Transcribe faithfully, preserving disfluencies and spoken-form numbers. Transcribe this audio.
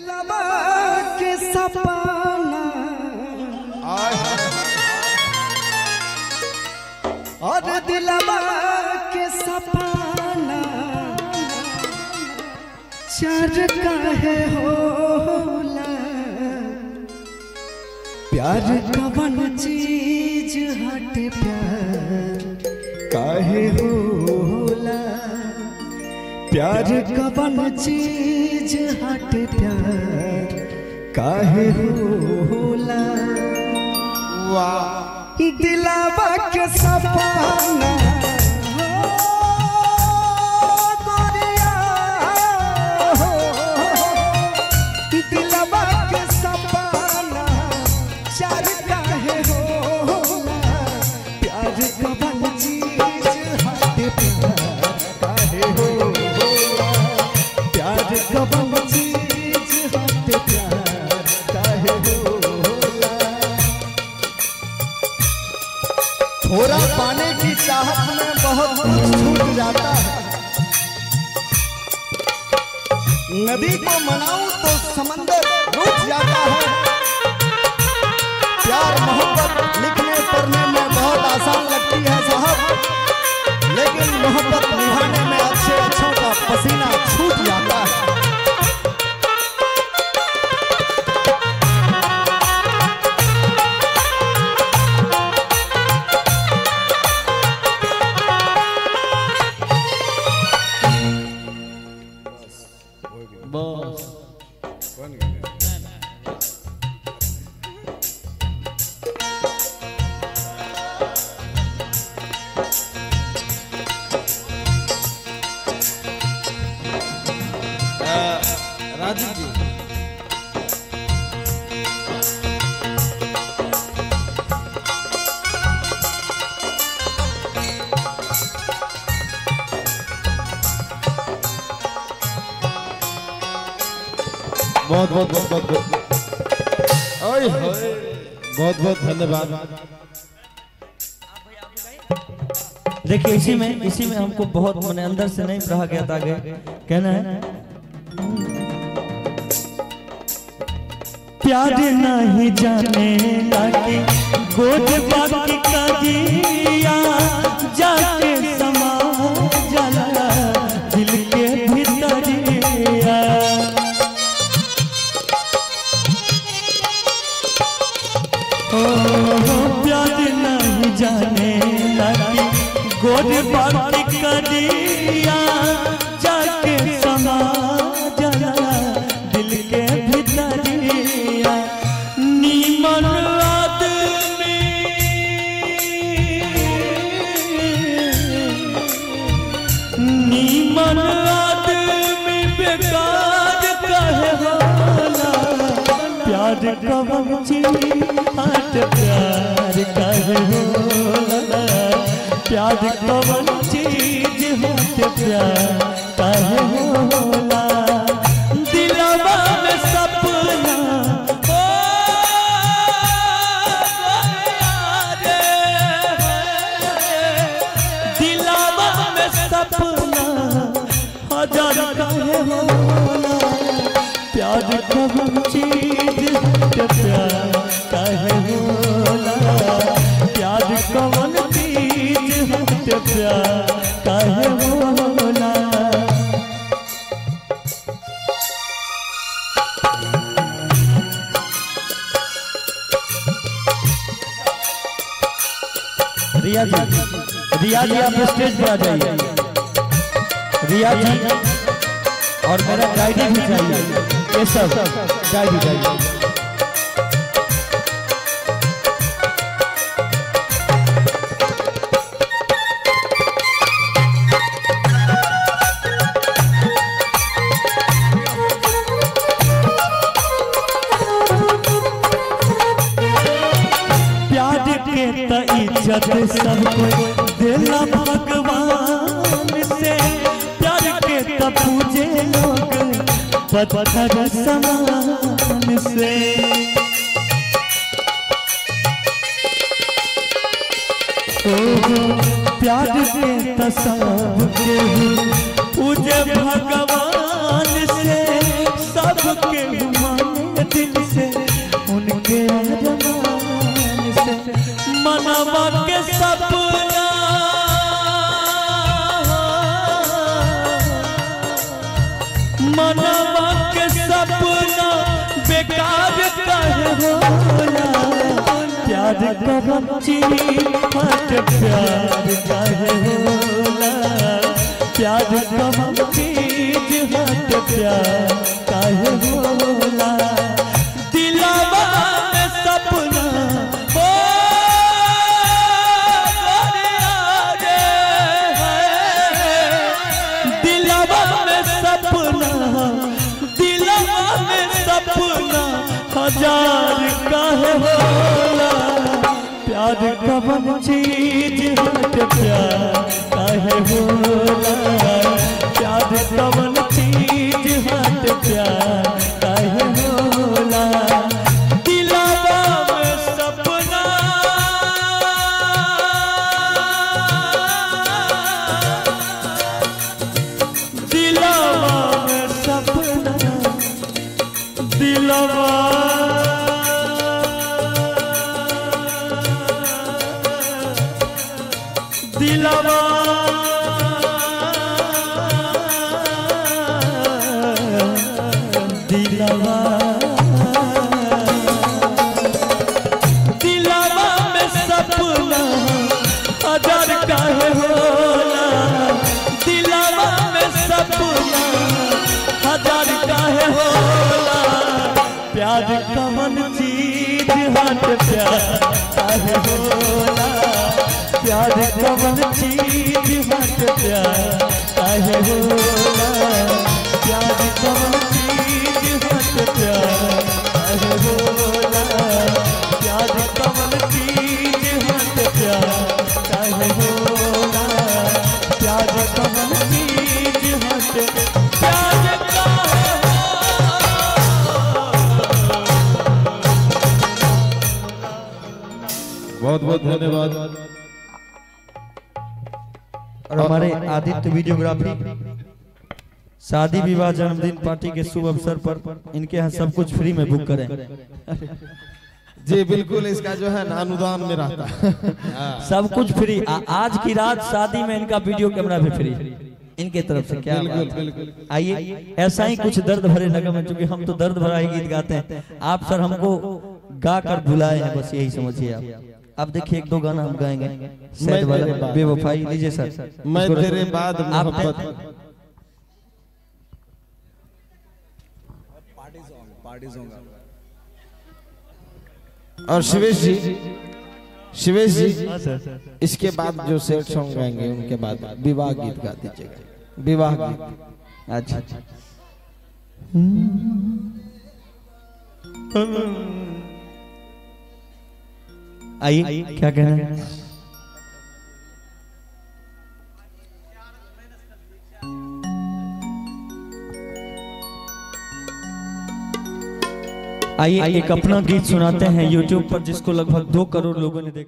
के सपना और दिलवा के सपना चर काहे होला प्यार कवन चीज हट प्यार काहे होला प्यार कवन चीज हट प्यार काहे होला वाह दिलवा के सपना थोड़ा पाने की चाहत में बहुत कुछ छूट जाता है। नदी को मनाऊं तो समंदर डूब जाता है। प्यार मोहब्बत लिखने पढ़ने में बहुत आसान लगती है साहब, लेकिन मोहब्बत निभाने में अच्छे अच्छों का पसीना छूट जाता है। बहुत बहुत बहुत बहुत बहुत बहुत धन्यवाद। देखिए इसी में इसी में हमको बहुत मैंने अंदर से नहीं रहा गया था आगे कहना है प्यार नहीं जाने लागे गोद बाकी का जिया जाके समा जाला दिल के भीतर जाने लगी गोद बात करिया जाके समा जाला दिल के भीतरिया नीमन आदमी नीमन आदमी बेकार कहे होला प्यार कवन चीज हट प्यार कहे होला प्यार कवन चीज हट प्यार काहे होला दिलवा में सपना ओ रे दिलवा में सपना हजार काहे होला प्यार कवन चीज हट प्यार काहे होला प्यार कवन काहे होला रिया जी रिया जी आप स्टेज पर आ जाइए रिया जी और मेरा गाइडी भी चाहिए ये सब गाइडी चाहिए इज्जत सब देला भगवान से प्यार के तब पूजे लोग पत्थर समान से ओ प्यार के तब पूजे भगवान से सबके का बमचिरी मत प्यार का होला प्यार का बमचिरी मत प्यार का होला दिलवा में सपना हो आज है दिलवा में सपना दिलवा में सपना हजार का होला प्यार का बमचीज हट प्यार काहे होला प्यार का बमचीज हट प्यार काहे होला दिलवा में सपना दिलवा में सपना दिलवा दिलवा दिलवा दिलवा में सपना हजार काहे होला दिलवा में सपना हजार काहे होला प्यार का मन चीज हट प्यार काहे होला प्यार का बमचीज हट प्यार काहे होला प्यार का बमचीज हट प्यार काहे होला प्यार का बमचीज हट प्यार काहे होला प्यार का बमचीज हट प्यार काहे होला। बहुत बहुत धन्यवाद। और हमारे आदित्य वीडियोग्राफी शादी विवाह जन्मदिन पार्टी के शुभ अवसर पर इनके यहाँ सब कुछ फ्री में बुक करें। जी बिल्कुल, इसका जो है अनुदान में रहता है सब कुछ फ्री। आ, आज की रात शादी में इनका वीडियो कैमरा भी फ्री इनके तरफ से। क्या आइए, ऐसा ही कुछ दर्द भरे नगम है, चूंकि हम तो दर्द भरा ही गीत गाते हैं, आप सर हमको गा कर बुलाए हैं, बस यही समझिए। आप आप देखिए एक दो गाना हम गाएंगे सैड वाला बेवफाई। लीजिए सर, मैं तेरे बाद मोहब्बत। Party song, party song. और शिवेश जी, शिवेश जी इसके बाद जो सैड सॉन्ग गाएंगे उनके बाद विवाह गीत गा दीजिएगा। विवाह गीत। अच्छा अच्छा, आइए क्या कहना है। आइए एक अपना गीत सुनाते हैं यूट्यूब पर, जिसको लगभग दो करोड़ लोगों ने देखा।